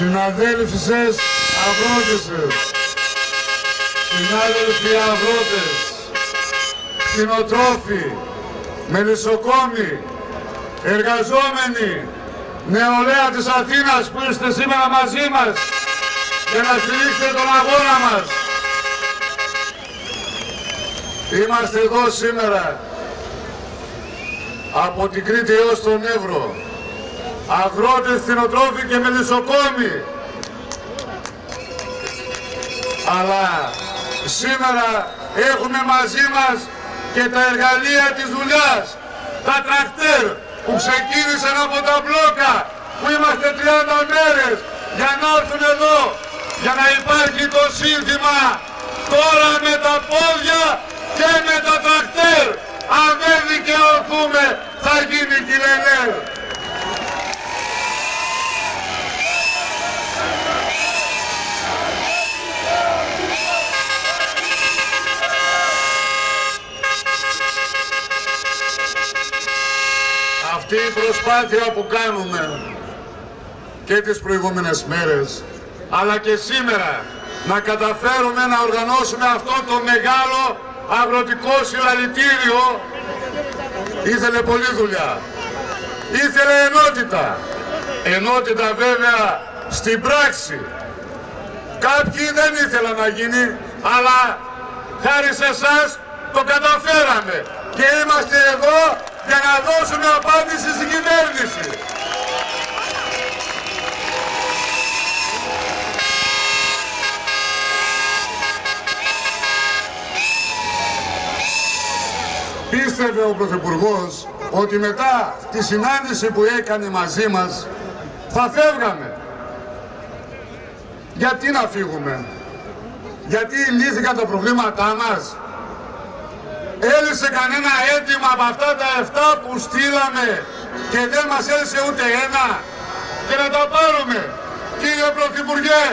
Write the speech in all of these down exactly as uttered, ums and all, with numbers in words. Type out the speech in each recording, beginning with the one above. Συναδέλφισσες αγρότισσες, συνάδελφοι αγρότες, κτηνοτρόφοι, μελισσοκόμοι, εργαζόμενοι, νεολαία της Αθήνας που είστε σήμερα μαζί μας για να στηρίξετε τον αγώνα μας. Είμαστε εδώ σήμερα από την Κρήτη έως τον Έβρο, αγρότες, κτηνοτρόφοι και μελισσοκόμοι. Αλλά σήμερα έχουμε μαζί μας και τα εργαλεία της δουλειάς, τα τρακτέρ που ξεκίνησαν από τα μπλόκα, που είμαστε τριάντα μέρες για να έρθουν εδώ, για να υπάρχει το σύνθημα τώρα με τα πόδια και με τα τρακτέρ. Αν δεν δικαιωθούμε θα γίνει κυλενέρ. Αυτή η προσπάθεια που κάνουμε και τις προηγούμενες μέρες, αλλά και σήμερα, να καταφέρουμε να οργανώσουμε αυτό το μεγάλο αγροτικό συλλαλητήριο, ήθελε πολλή δουλειά. Ήθελε ενότητα. Ενότητα βέβαια στην πράξη. Κάποιοι δεν ήθελαν να γίνει, αλλά χάρη σε εσάς το καταφέραμε. Και είμαστε εδώ για να δώσουμε απάντηση στην κυβέρνηση. Πίστευε ο Πρωθυπουργός ότι μετά τη συνάντηση που έκανε μαζί μας θα φεύγαμε. Γιατί να φύγουμε? Γιατί λύθηκαν τα προβλήματά μας? Έλυσε κανένα αίτημα από αυτά τα εφτά που στείλαμε και δεν μας έλυσε ούτε ένα? Και να τα πάρουμε. Κύριε Πρωθυπουργέ,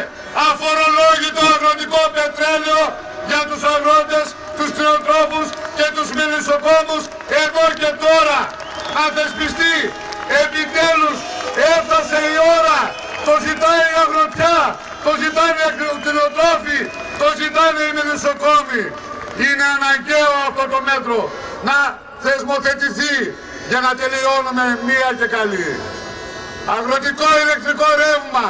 αφορολόγητο αγροτικό πετρέλαιο για τους αγρότες, τους κτηνοτρόφους και τους μελισσοκόμους εδώ και τώρα. Να θεσπιστεί, επιτέλους έφτασε η ώρα. Το ζητάει η αγροτιά, το ζητάνε οι κτηνοτρόφοι, το ζητάνε οι μελισσοκόμοι. Είναι αναγκαίο αυτό το μέτρο να θεσμοθετηθεί για να τελειώνουμε μία και καλή. Αγροτικό ηλεκτρικό ρεύμα,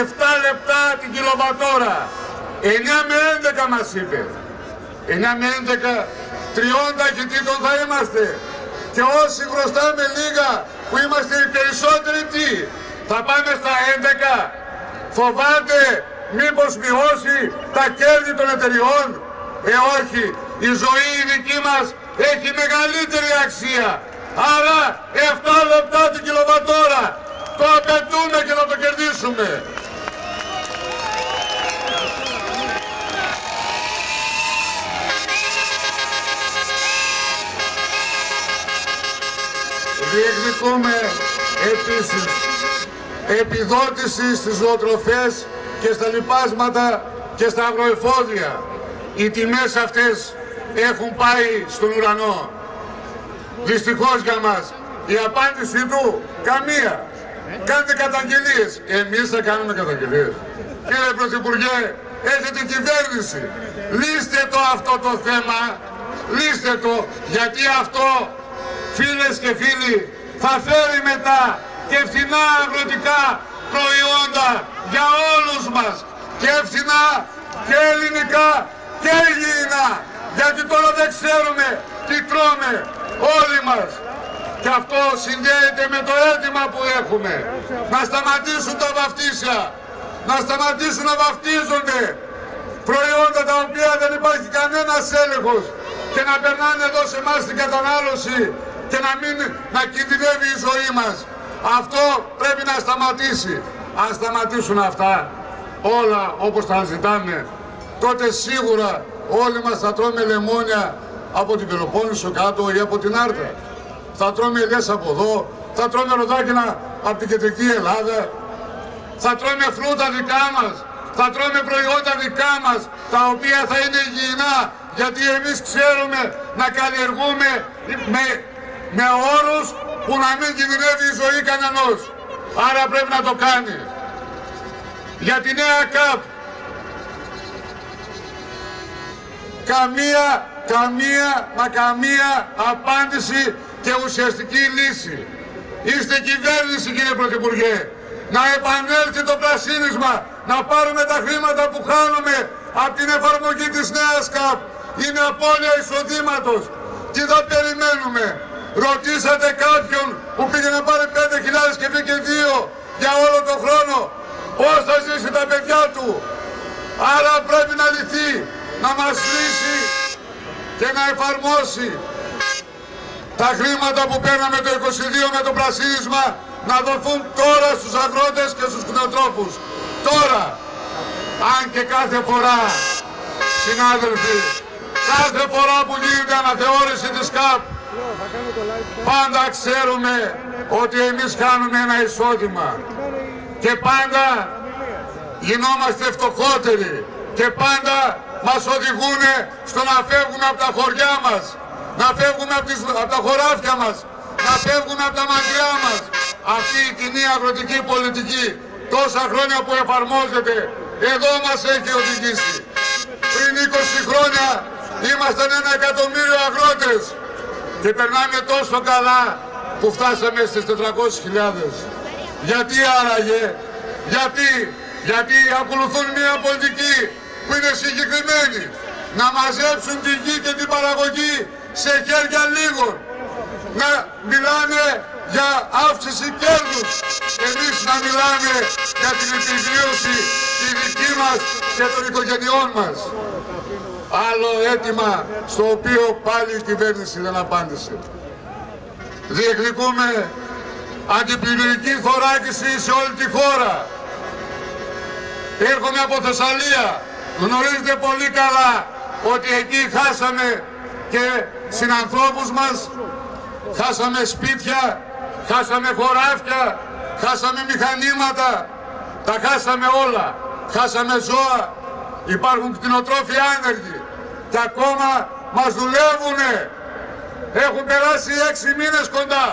εφτά λεπτά την κιλοβατόρα, εννιά με έντεκα μας είπε. εννιά με έντεκα, τριάντα χιτήτων θα είμαστε. Και όσοι χρωστάμε λίγα που είμαστε οι περισσότεροι, τι, θα πάμε στα έντεκα. Φοβάται μήπως μειώσει τα κέρδη των εταιριών? Ε, όχι, η ζωή η δική μας έχει μεγαλύτερη αξία. Άρα, εφτά λεπτά την κιλοβατόρα. Το απαιτούμε και θα το κερδίσουμε. Διεκδικούμε επίσης επιδότηση στις ζωοτροφές και στα λιπάσματα και στα αγροεφόδια. Οι τιμές αυτές έχουν πάει στον ουρανό. Δυστυχώς για μας η απάντηση του καμία. Κάντε καταγγελίες. Εμείς θα κάνουμε καταγγελίες. Κύριε Πρωθυπουργέ, έχετε κυβέρνηση. Λύστε το αυτό το θέμα. Λύστε το, γιατί αυτό, φίλες και φίλοι, θα φέρει μετά και φθηνά αγροτικά προϊόντα για όλους μας. Και φθηνά και ελληνικά και υγιεινά. Γιατί τώρα δεν ξέρουμε τι τρώμε όλοι μας. Και αυτό συνδέεται με το αίτημα που έχουμε. Να σταματήσουν τα βαφτίσια. Να σταματήσουν να βαφτίζονται προϊόντα τα οποία δεν υπάρχει κανένας έλεγχος και να περνάνε εδώ σε εμάς την κατανάλωση και να μην να κινδυνεύει η ζωή μας. Αυτό πρέπει να σταματήσει. Αν σταματήσουν αυτά όλα όπως τα ζητάμε, τότε σίγουρα όλοι μας θα τρώμε λεμόνια από την Πελοπόννησο κάτω ή από την Άρτα. Θα τρώμε ελιές από εδώ, θα τρώμε ροδάκινα από την κεντρική Ελλάδα, θα τρώμε φρούτα δικά μας, θα τρώμε προϊόντα δικά μας, τα οποία θα είναι υγιεινά, γιατί εμείς ξέρουμε να καλλιεργούμε με, με όρους που να μην κινδυνεύει η ζωή κανενός. Άρα πρέπει να το κάνει. για τη νέα ΚΑΠ. Καμία, καμία, μα καμία απάντηση και ουσιαστική λύση. Είστε κυβέρνηση, κύριε Πρωθυπουργέ. Να επανέλθει το πρασίνισμα, να πάρουμε τα χρήματα που χάνουμε από την εφαρμογή της νέας ΚΑΠ. Είναι απώλεια εισοδήματος. Τι θα περιμένουμε? Ρωτήσατε κάποιον που πήγε να πάρει πέντε χιλιάδες και πήγε δύο για όλο τον χρόνο πώς θα ζήσει τα παιδιά του? Άρα πρέπει να λυθεί, να μας λύσει και να εφαρμόσει τα χρήματα που παίρναμε το είκοσι δύο με το πρασίνισμα, να δοθούν τώρα στους αγρότες και στους κτηνοτρόφους. Τώρα, αν και κάθε φορά, συνάδελφοι, κάθε φορά που γίνεται αναθεώρηση της ΚΑΠ, πάντα ξέρουμε ότι εμείς κάνουμε ένα εισόδημα και πάντα γινόμαστε φτωχότεροι και πάντα μας οδηγούν στο να φεύγουμε από τα χωριά μας, να φεύγουμε από, τις, από τα χωράφια μας, να φεύγουμε από τα μακριά μας. Αυτή η κοινή αγροτική πολιτική, τόσα χρόνια που εφαρμόζεται, εδώ μας έχει οδηγήσει. Πριν είκοσι χρόνια ήμασταν ένα εκατομμύριο αγρότες και περνάμε τόσο καλά που φτάσαμε στις τετρακόσιες χιλιάδες. Γιατί άραγε? Γιατί, γιατί ακολουθούν μια πολιτική που είναι συγκεκριμένη. Να μαζέψουν τη γη και την παραγωγή σε χέρια λίγων. Να μιλάνε για αύξηση κέρδους. Εμείς να μιλάμε για την επιβίωση τη δική μας και των οικογενειών μας. Άλλο αίτημα στο οποίο πάλι η κυβέρνηση δεν απάντησε. Διεκδικούμε αντιπλημμυρική θωράκιση σε όλη τη χώρα. Έρχομαι από Θεσσαλία. Γνωρίζετε πολύ καλά ότι εκεί χάσαμε και συνανθρώπους μας, χάσαμε σπίτια, χάσαμε χωράφια, χάσαμε μηχανήματα, τα χάσαμε όλα, χάσαμε ζώα. Υπάρχουν κτηνοτρόφοι άνεργοι και ακόμα μας δουλεύουνε. Έχουν περάσει έξι μήνες κοντά.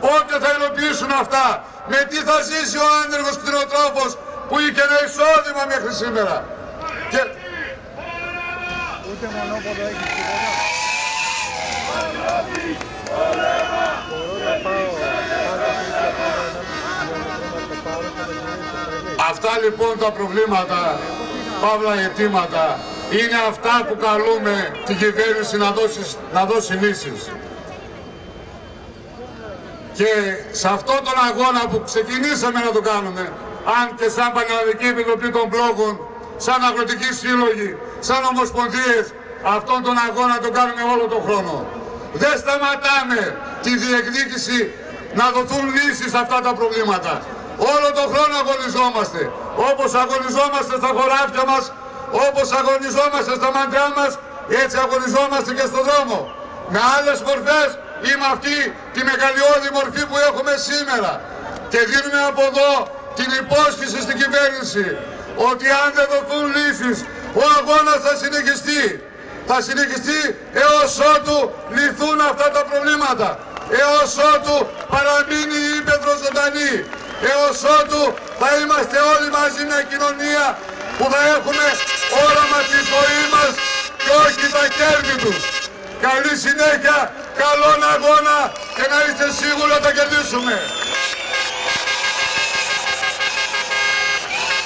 Πότε θα υλοποιήσουν αυτά? Με τι θα ζήσει ο άνεργος κτηνοτρόφος που είχε ένα εισόδημα μέχρι σήμερα? Και... Ούτε μονόποδο έχει τίποτα. Αυτά λοιπόν τα προβλήματα, παύλα αιτήματα, είναι αυτά που καλούμε την κυβέρνηση να δώσει, να δώσει λύσεις. Και σε αυτόν τον αγώνα που ξεκινήσαμε να το κάνουμε, αν και σαν Πανελλαδική Επιτροπή των Μπλόκων, σαν αγροτικοί σύλλογοι, σαν ομοσπονδίες, αυτόν τον αγώνα τον κάνουμε όλο τον χρόνο. Δεν σταματάμε τη διεκδίκηση να δοθούν λύσεις σε αυτά τα προβλήματα. Όλο τον χρόνο αγωνιζόμαστε, όπως αγωνιζόμαστε στα χωράφια μας, όπως αγωνιζόμαστε στα μαντριά μας, έτσι αγωνιζόμαστε και στον δρόμο. Με άλλες μορφές ή με αυτή τη μεγαλειώδη μορφή που έχουμε σήμερα. Και δίνουμε από εδώ την υπόσχεση στην κυβέρνηση ότι αν δεν δοθούν λύσεις, ο αγώνας θα συνεχιστεί. Θα συνεχιστεί έως ότου λυθούν αυτά τα προβλήματα, έως ότου παραμείνει η ύπεθρος ζωντανή. Έως ότου θα είμαστε όλοι μαζί μια κοινωνία που θα έχουμε όραμα τη ζωή μας και όχι τα κέρδη τους. Καλή συνέχεια, καλόν αγώνα και να είστε σίγουροι να τα κερδίσουμε.